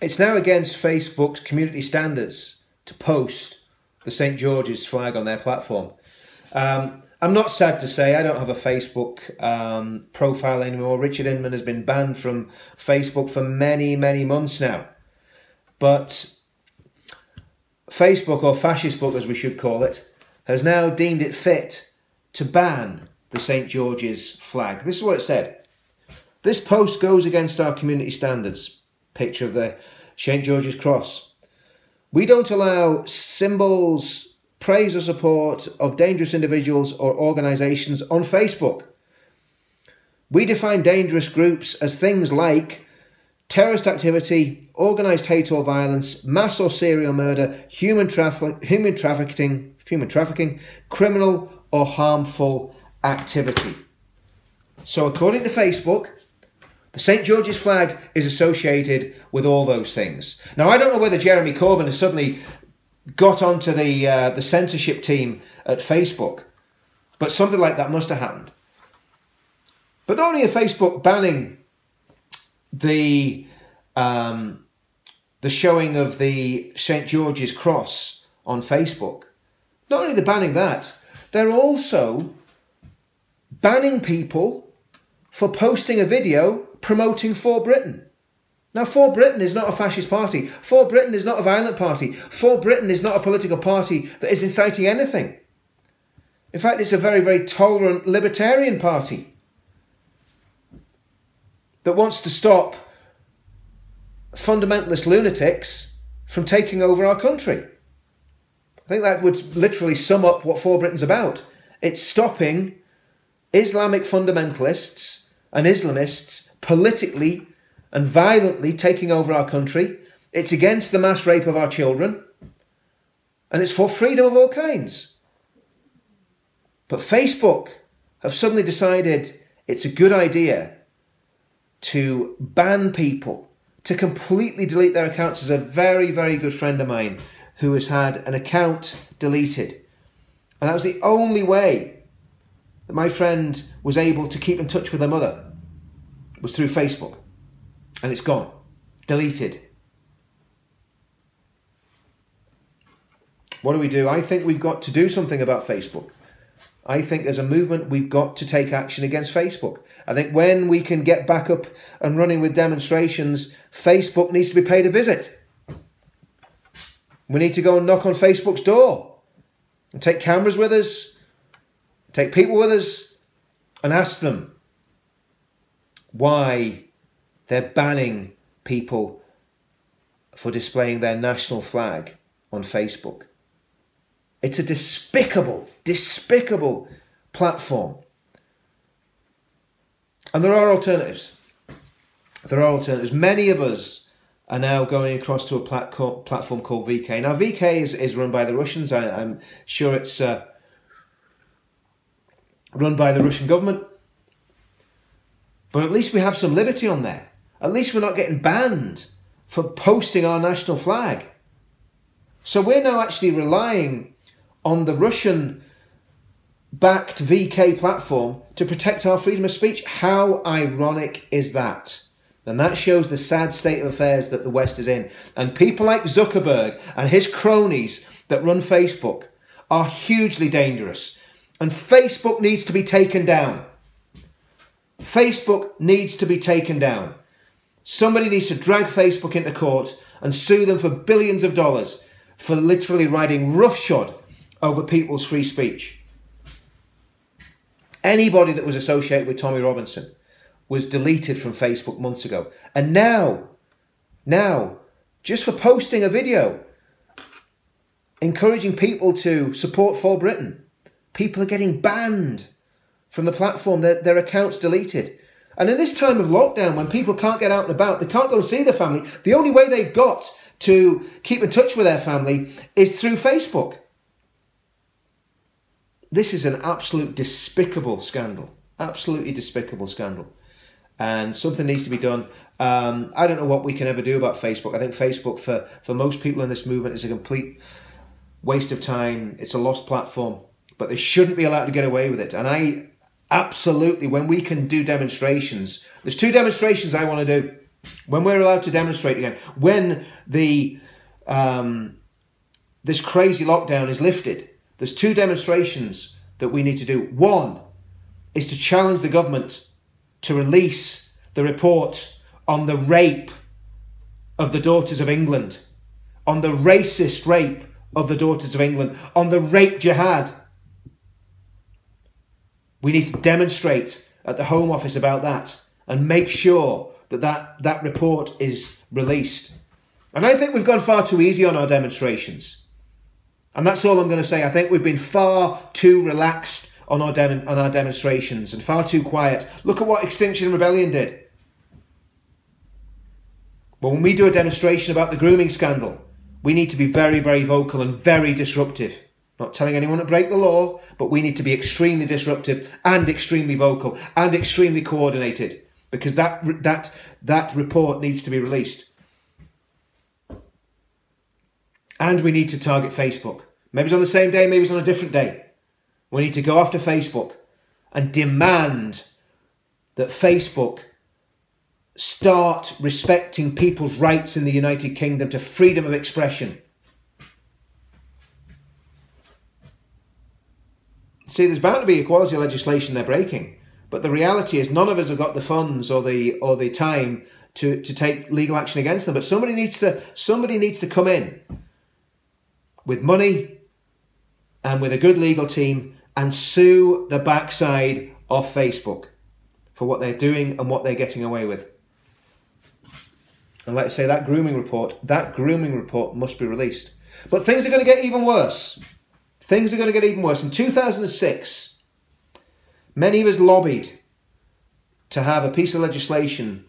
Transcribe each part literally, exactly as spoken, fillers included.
It's now against Facebook's community standards to post the Saint George's flag on their platform. Um, I'm not sad to say I don't have a Facebook um, profile anymore. Richard Inman has been banned from Facebook for many, many months now. But Facebook, or Fascistbook as we should call it, has now deemed it fit to ban the Saint George's flag. This is what it said. This post goes against our community standards. Picture of the Saint George's cross. We don't allow symbols, praise or support of dangerous individuals or organisations on Facebook. We define dangerous groups as things like terrorist activity, organised hate or violence, mass or serial murder, human, traf human trafficking, human trafficking, criminal or harmful activity. So according to Facebook, the Saint George's flag is associated with all those things. Now, I don't know whether Jeremy Corbyn has suddenly got onto the, uh, the censorship team at Facebook, but something like that must have happened. But not only are Facebook banning the um, the showing of the Saint George's cross on Facebook, not only the banning that, they're also banning people for posting a video promoting For Britain. Now, For Britain is not a fascist party. For Britain is not a violent party. For Britain is not a political party that is inciting anything. In fact, it's a very, very tolerant libertarian party that wants to stop fundamentalist lunatics from taking over our country. I think that would literally sum up what For Britain's about. It's stopping Islamic fundamentalists and Islamists politically and violently taking over our country. It's against the mass rape of our children. And it's for freedom of all kinds. But Facebook have suddenly decided it's a good idea to ban people, to completely delete their accounts. There's a very, very good friend of mine who has had an account deleted. And that was the only way that my friend was able to keep in touch with her mother, was through Facebook. And it's gone. Deleted. What do we do? I think we've got to do something about Facebook. I think as a movement, we've got to take action against Facebook. I think when we can get back up and running with demonstrations, Facebook needs to be paid a visit. We need to go and knock on Facebook's door and take cameras with us, take people with us, and ask them why they're banning people for displaying their national flag on Facebook. It's a despicable, despicable platform. And there are alternatives. There are alternatives. Many of us are now going across to a plat platform called V K. Now, V K is, is run by the Russians. I, I'm sure it's uh, run by the Russian government. But at least we have some liberty on there. At least we're not getting banned for posting our national flag. So we're now actually relying on the Russian-backed V K platform to protect our freedom of speech. How ironic is that? And that shows the sad state of affairs that the West is in. And people like Zuckerberg and his cronies that run Facebook are hugely dangerous. And Facebook needs to be taken down. Facebook needs to be taken down. Somebody needs to drag Facebook into court and sue them for billions of dollars for literally riding roughshod over people's free speech. Anybody that was associated with Tommy Robinson was deleted from Facebook months ago. And now, now, just for posting a video encouraging people to support For Britain, people are getting banned from the platform, their, their accounts deleted. And in this time of lockdown, when people can't get out and about, they can't go and see their family, the only way they've got to keep in touch with their family is through Facebook. This is an absolute despicable scandal. Absolutely despicable scandal. And something needs to be done. Um, I don't know what we can ever do about Facebook. I think Facebook, for, for most people in this movement, is a complete waste of time. It's a lost platform. But they shouldn't be allowed to get away with it. And I absolutely, when we can do demonstrations, there's two demonstrations I want to do. when we're allowed to demonstrate again, when the um, this crazy lockdown is lifted, there's two demonstrations that we need to do. One is to challenge the government to release the report on the rape of the daughters of England, on the racist rape of the daughters of England, on the rape jihad. We need to demonstrate at the Home Office about that and make sure that that, that report is released. And I think we've gone far too easy on our demonstrations. And that's all I'm going to say. I think we've been far too relaxed on our, dem on our demonstrations and far too quiet. Look at what Extinction Rebellion did. But when we do a demonstration about the grooming scandal, we need to be very, very vocal and very disruptive. Not telling anyone to break the law, but we need to be extremely disruptive and extremely vocal and extremely coordinated, because that, that, that report needs to be released. And we need to target Facebook. Maybe it's on the same day, maybe it's on a different day. We need to go after Facebook and demand that Facebook start respecting people's rights in the United Kingdom to freedom of expression. See, there's bound to be equality legislation they're breaking, but the reality is none of us have got the funds or the or the time to to take legal action against them. But somebody needs to somebody needs to come in with money and with a good legal team and sue the backside of Facebook for what they're doing and what they're getting away with. And let's say that grooming report, that grooming report must be released. But things are going to get even worse. Things are going to get even worse. In two thousand six, many of us lobbied to have a piece of legislation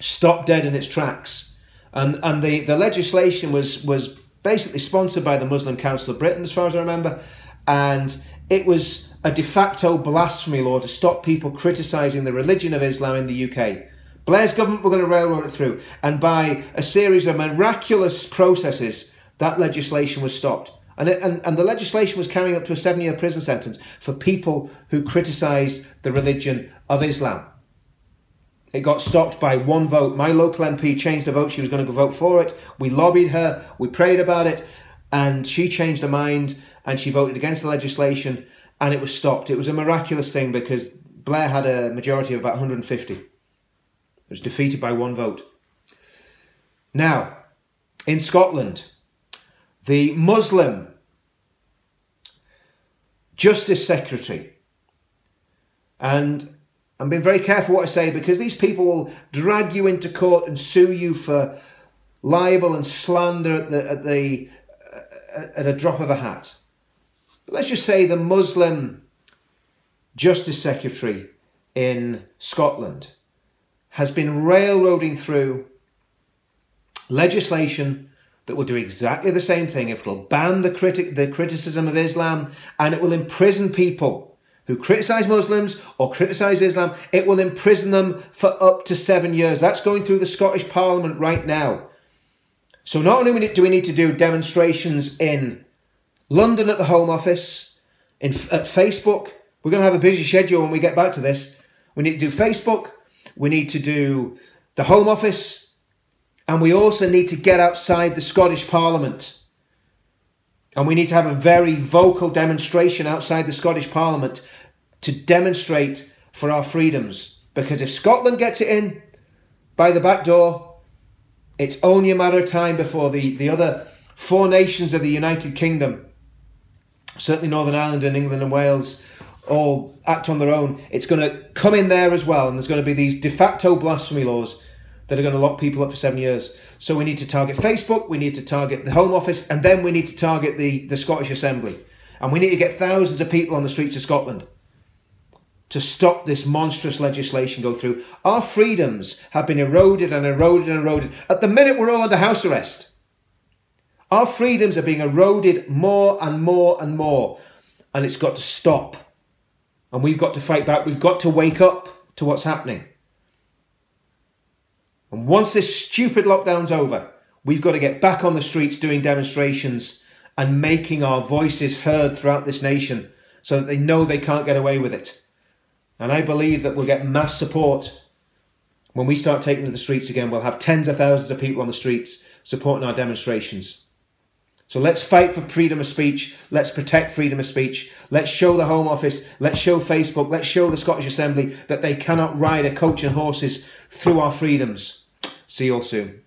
stopped dead in its tracks. And, and the, the legislation was, was basically sponsored by the Muslim Council of Britain, as far as I remember. And it was a de facto blasphemy law to stop people criticising the religion of Islam in the U K. Blair's government were going to railroad it through, and by a series of miraculous processes, that legislation was stopped. And, it, and, and the legislation was carrying up to a seven-year prison sentence for people who criticised the religion of Islam. It got stopped by one vote. My local M P changed the vote. She was going to go vote for it. We lobbied her. We prayed about it. And she changed her mind, and she voted against the legislation, and it was stopped. It was a miraculous thing because Blair had a majority of about one hundred and fifty. It was defeated by one vote. Now, in Scotland, the Muslim Justice Secretary, and I'm being very careful what I say because these people will drag you into court and sue you for libel and slander at the at the at a drop of a hat. But let's just say the Muslim Justice Secretary in Scotland has been railroading through legislation that will do exactly the same thing. It will ban the, critic, the criticism of Islam, and it will imprison people who criticise Muslims or criticise Islam. It will imprison them for up to seven years. That's going through the Scottish Parliament right now. So not only do we need to do demonstrations in London at the Home Office, in, at Facebook. We're going to have a busy schedule when we get back to this. We need to do Facebook. We need to do the Home Office, and we also need to get outside the Scottish Parliament. And we need to have a very vocal demonstration outside the Scottish Parliament to demonstrate for our freedoms. Because if Scotland gets it in by the back door, it's only a matter of time before the, the other four nations of the United Kingdom, certainly Northern Ireland and England and Wales, all act on their own. It's going to come in there as well, and there's going to be these de facto blasphemy laws that are going to lock people up for seven years. So we need to target Facebook, we need to target the Home Office, and then we need to target the, the Scottish Assembly. And we need to get thousands of people on the streets of Scotland to stop this monstrous legislation go through. Our freedoms have been eroded and eroded and eroded. At the minute, we're all under house arrest. Our freedoms are being eroded more and more and more, and it's got to stop. And we've got to fight back. We've got to wake up to what's happening. And once this stupid lockdown's over, we've got to get back on the streets doing demonstrations and making our voices heard throughout this nation so that they know they can't get away with it. And I believe that we'll get mass support When we start taking to the streets again, we'll have tens of thousands of people on the streets supporting our demonstrations. So let's fight for freedom of speech. Let's protect freedom of speech. Let's show the Home Office. Let's show Facebook. Let's show the Scottish Assembly that they cannot ride a coach and horses through our freedoms. See you all soon.